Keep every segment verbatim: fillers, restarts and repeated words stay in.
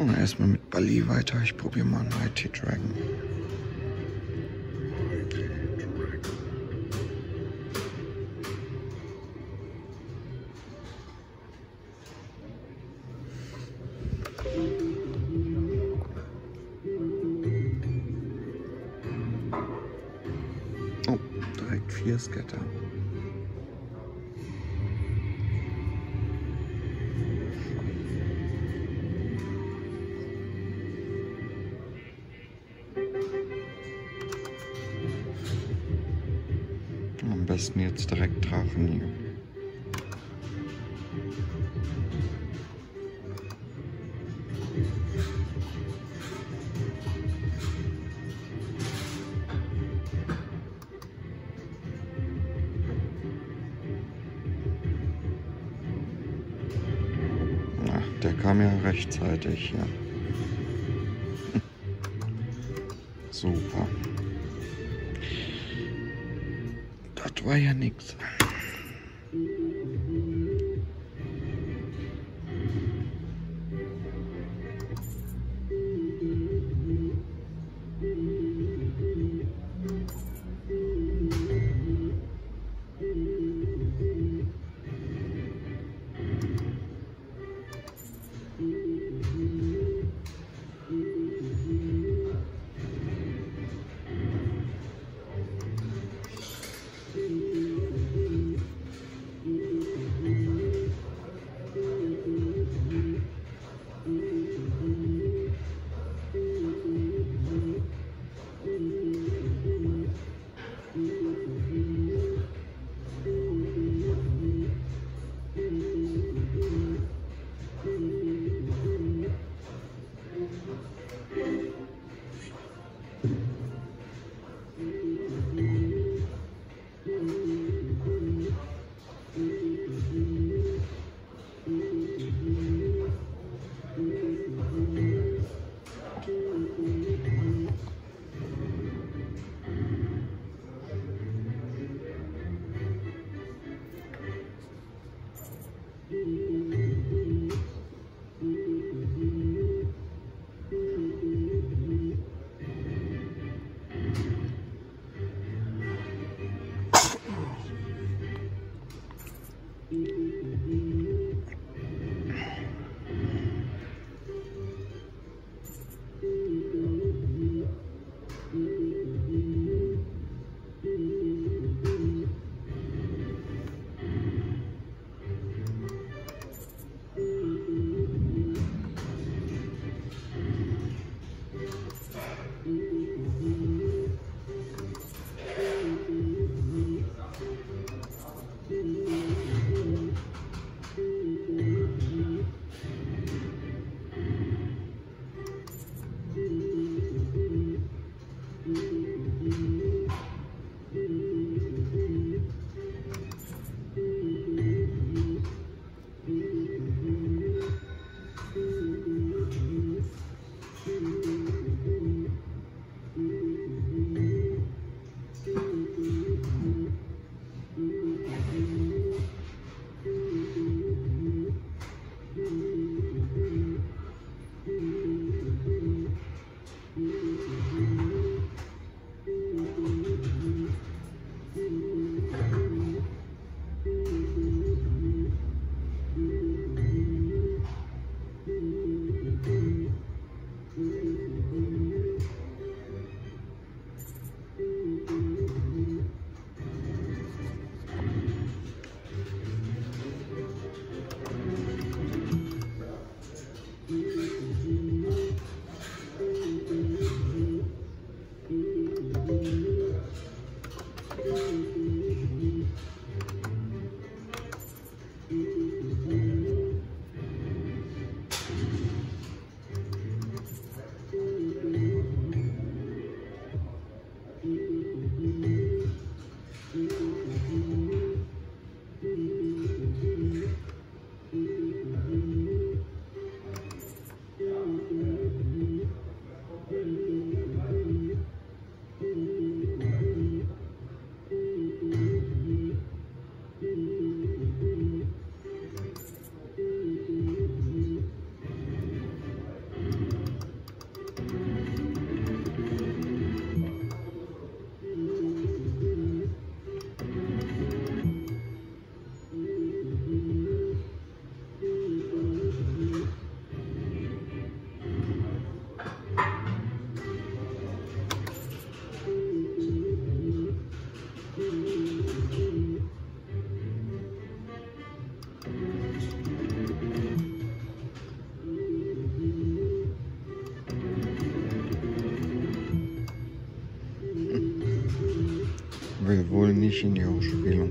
Machen wir erstmal mit Bally weiter. Ich probiere mal einen Mighty Dragon. Oh, direkt vier Scatter. Am besten jetzt direkt Drachen hier. Ach, der kam ja rechtzeitig, ja. Super. Das war ja nix. Mm-hmm. will wohl nicht in die Ausspielung.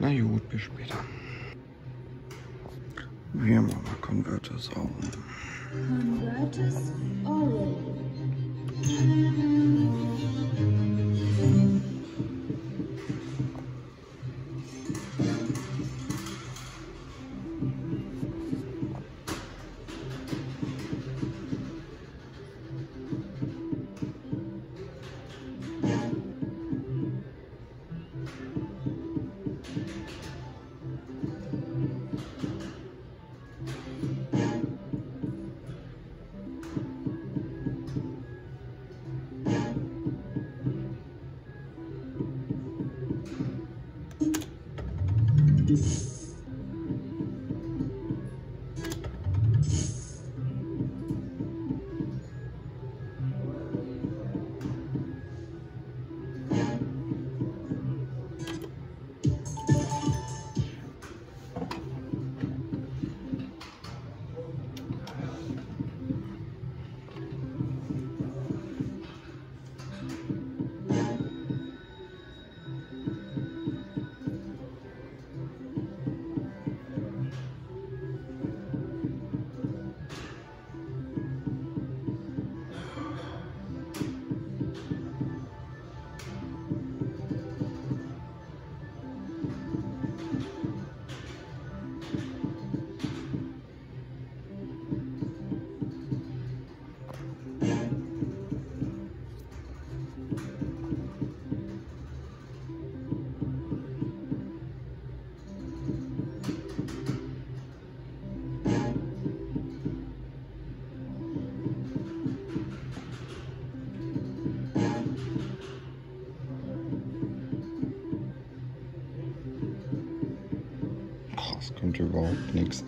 Na gut, bis später. Hier haben wir mal Converters Augen. Converters Augen. Das könnte überhaupt nichts.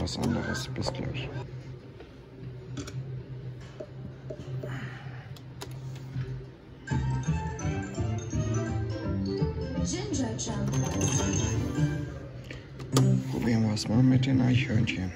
Was anderes. Bis gleich. Probieren wir es mal mit den Eichhörnchen.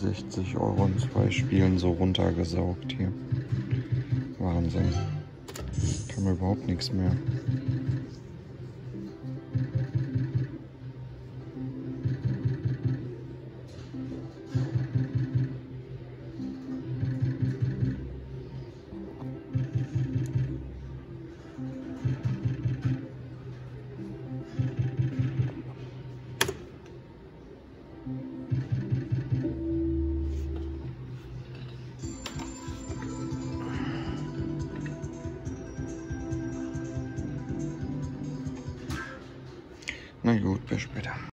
sechzig Euro in zwei Spielen so runtergesaugt hier. Wahnsinn. Kann man überhaupt nichts mehr. Na gut, bis später.